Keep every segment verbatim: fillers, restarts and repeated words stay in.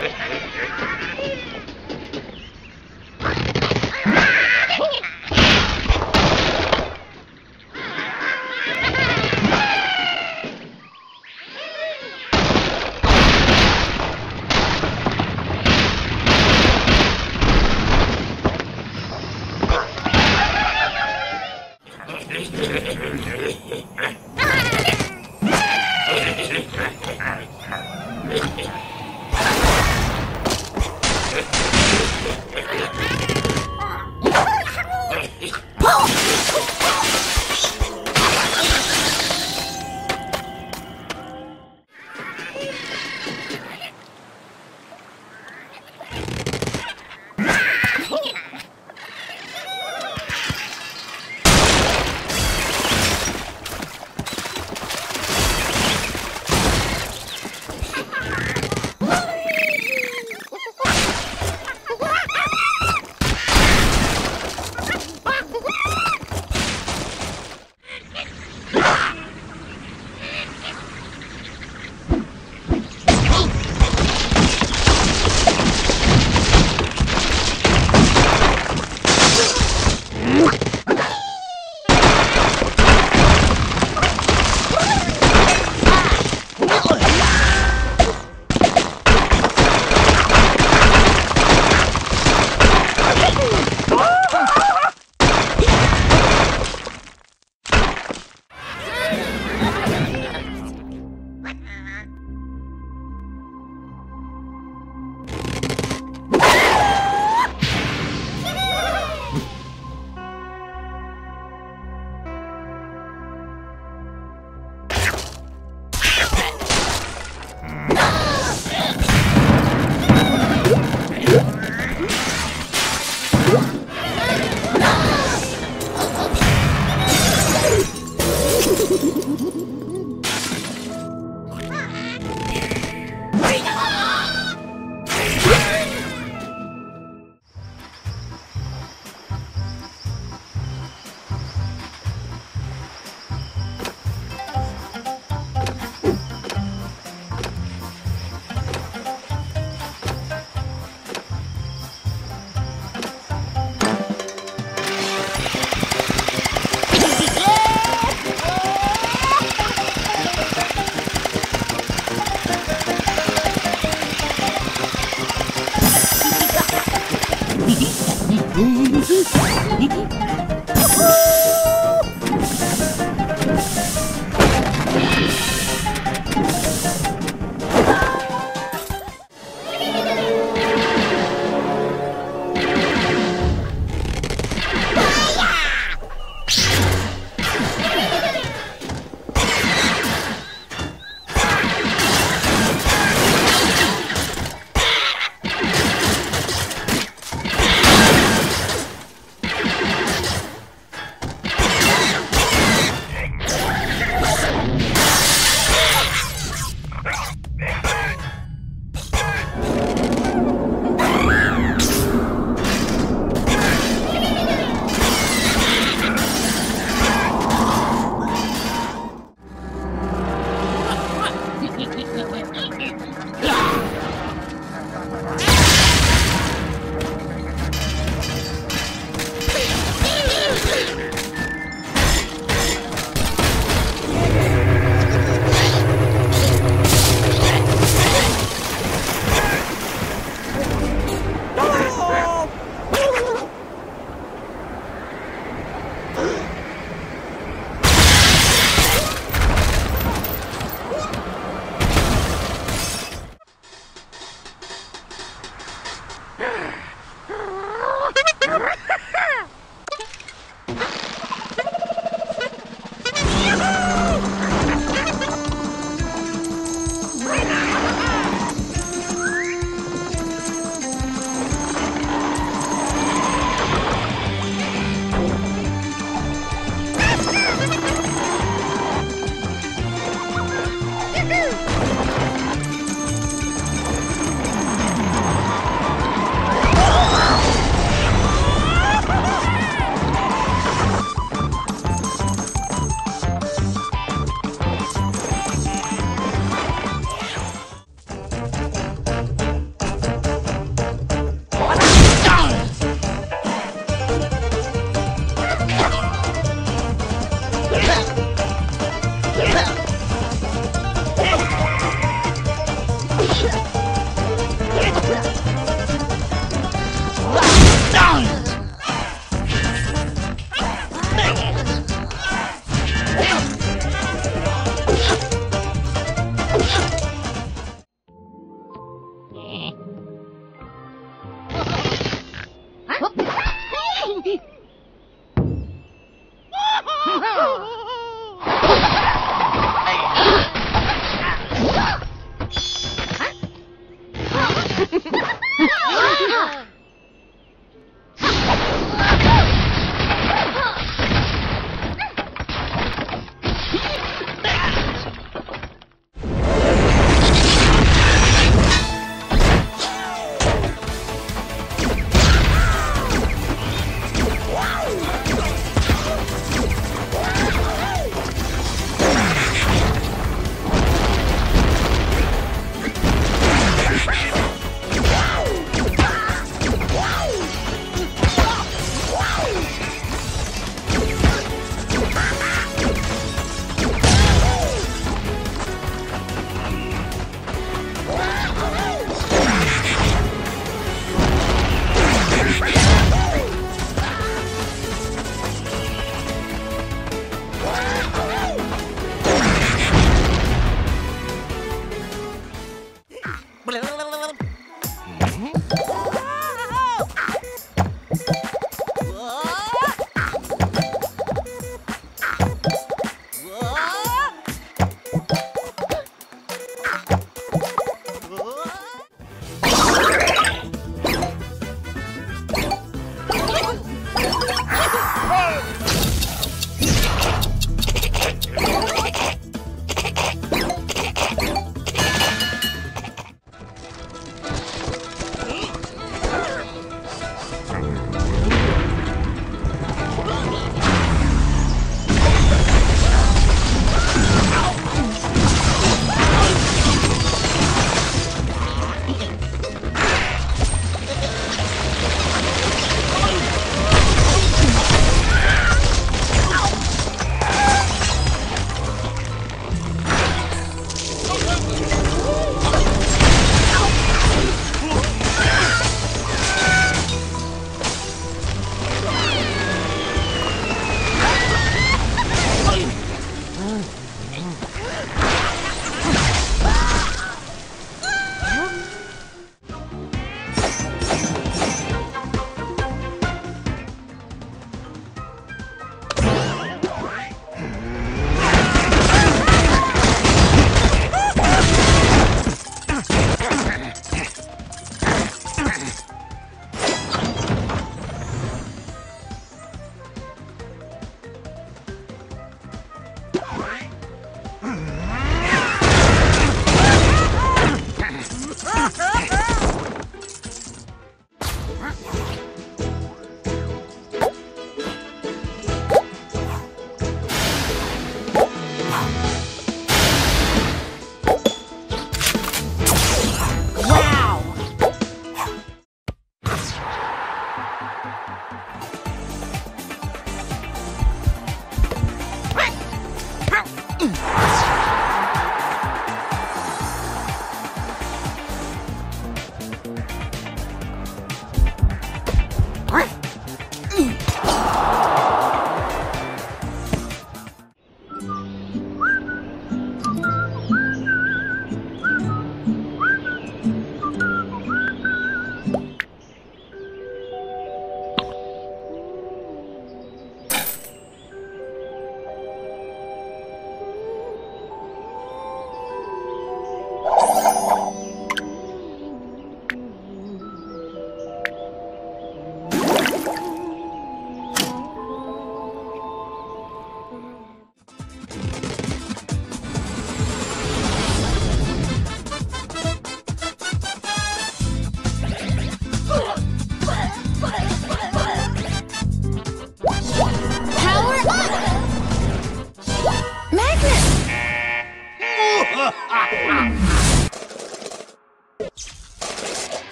All right.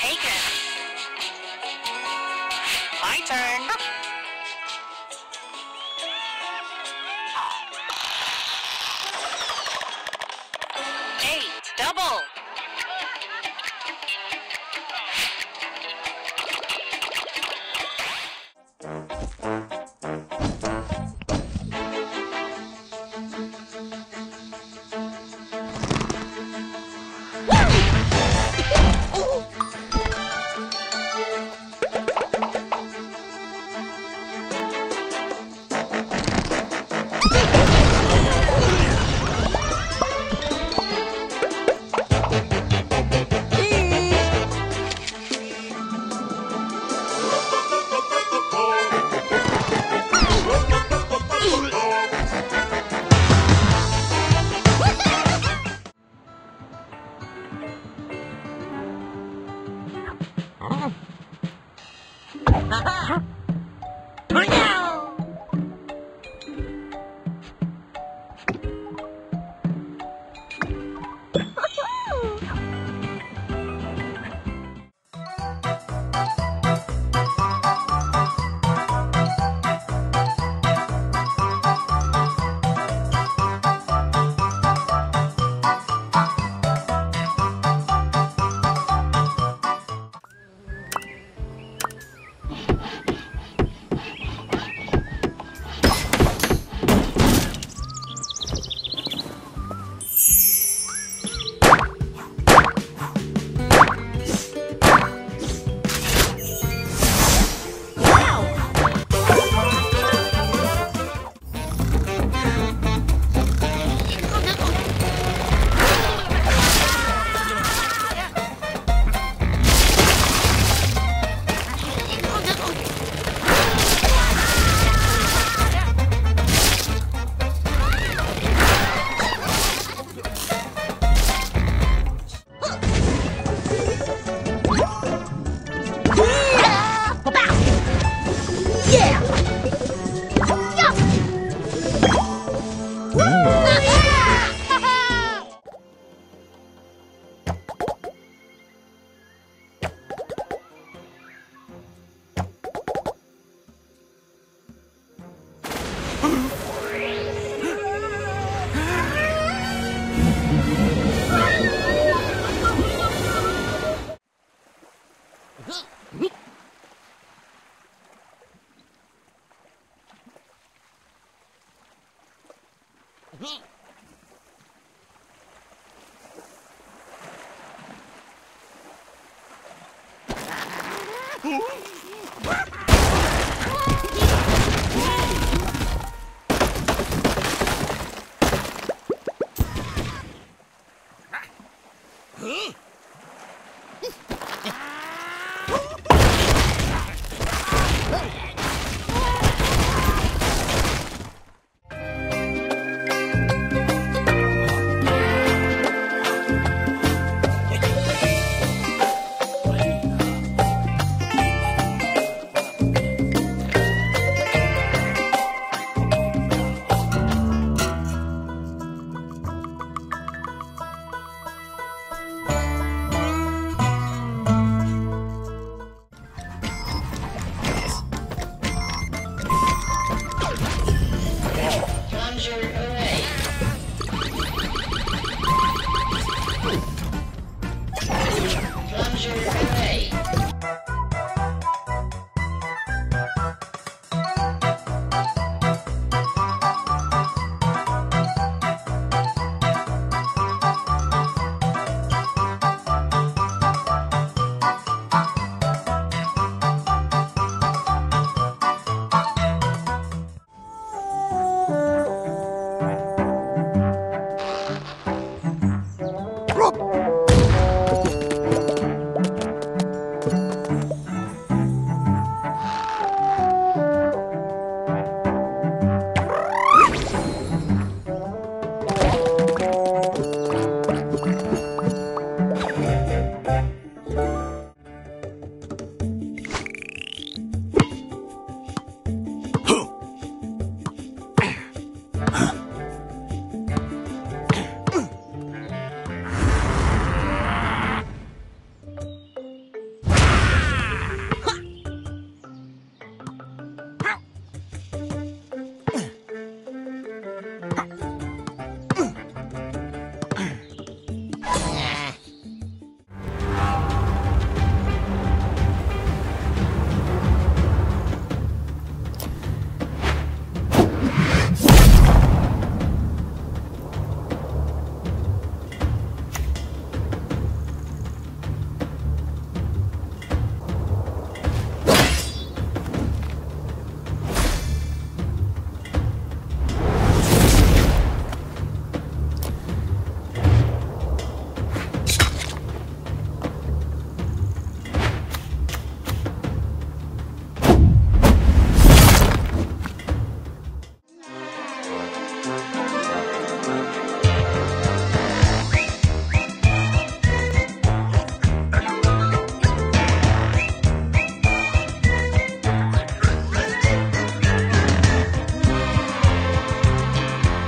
taken. My turn. Eight, double. Huh?